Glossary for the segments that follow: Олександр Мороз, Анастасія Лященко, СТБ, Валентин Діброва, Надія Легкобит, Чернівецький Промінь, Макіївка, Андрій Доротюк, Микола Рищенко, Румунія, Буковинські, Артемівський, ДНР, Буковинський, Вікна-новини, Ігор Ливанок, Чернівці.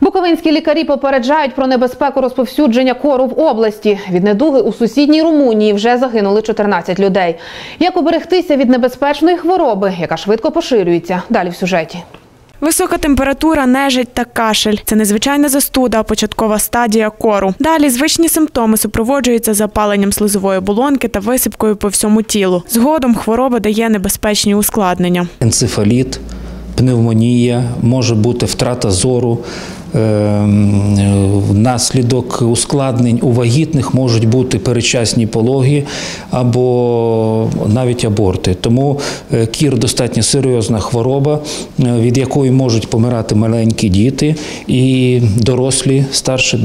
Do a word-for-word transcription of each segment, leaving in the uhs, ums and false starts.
Буковинські лікарі попереджають про небезпеку розповсюдження кору в області. Від недуги у сусідній Румунії вже загинули чотирнадцять людей. Як уберегтися від небезпечної хвороби, яка швидко поширюється? Далі в сюжеті. Висока температура, нежить та кашель – це незвичайна застуда, а початкова стадія кору. Далі звичні симптоми супроводжуються запаленням слизової оболонки та висипкою по всьому тілу. Згодом хвороба дає небезпечні ускладнення. Енцефаліт, пневмонія, може бути втрата зору, внаслідок ускладнень у вагітних можуть бути передчасні пологи або навіть аборти. Тому кір – достатньо серйозна хвороба, від якої можуть помирати маленькі діти і дорослі старше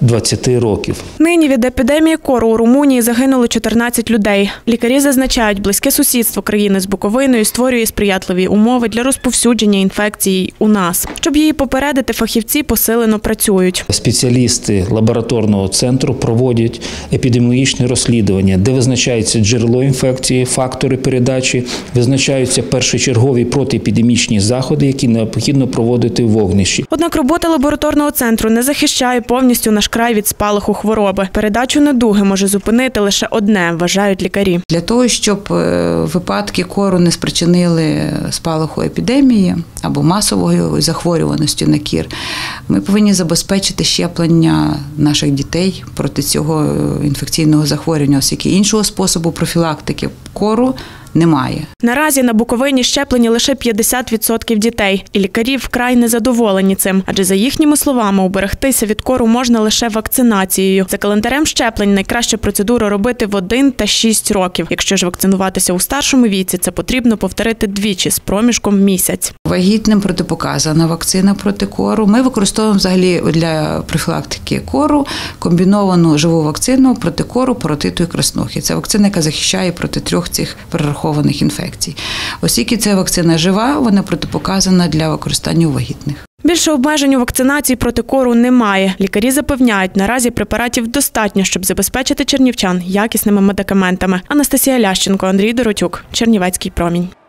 двадцяти років. Нині від епідемії кору у Румунії загинули чотирнадцять людей. Лікарі зазначають, близьке сусідство країни з Буковиною створює сприятливі умови для розповсюдження інфекції у нас. Щоб її попередити, фахівці посилено працюють. Спеціалісти лабораторного центру проводять епідеміологічне розслідування, де визначається джерело інфекції, фактори передачі, визначаються першочергові протиепідемічні заходи, які необхідно проводити в вогнищі. Однак робота лабораторного центру не захищає повністю наш край від спалаху хвороби. Передачу недуги може зупинити лише одне, вважають лікарі. Для того, щоб випадки кору не спричинили спалаху епідемії або масової захворюваності на кір, ми повинні забезпечити щеплення наших дітей проти цього інфекційного захворювання, оскільки іншого способу профілактики кору немає. Наразі на Буковині щеплені лише п'ятдесят відсотків дітей. І лікарі вкрай незадоволені цим. Адже, за їхніми словами, уберегтися від кору можна лише вакцинацією. За календарем щеплень найкраще процедуру робити в один та шість років. Якщо ж вакцинуватися у старшому віці, це потрібно повторити двічі з проміжком місяць. Вагітним протипоказана вакцина проти кору. Ми використовуємо взагалі для профілактики кору комбіновану живу вакцину проти кору, паротиту і краснухи. Це вакцина, яка захищає проти трьох цих перерахунків. Інфекцій. Оскільки ця вакцина жива, вона протипоказана для використання у вагітних. Більше обмежень у вакцинації проти кору немає. Лікарі запевняють, наразі препаратів достатньо, щоб забезпечити чернівчан якісними медикаментами. Анастасія Лященко, Андрій Доротюк, Чернівецький Промінь.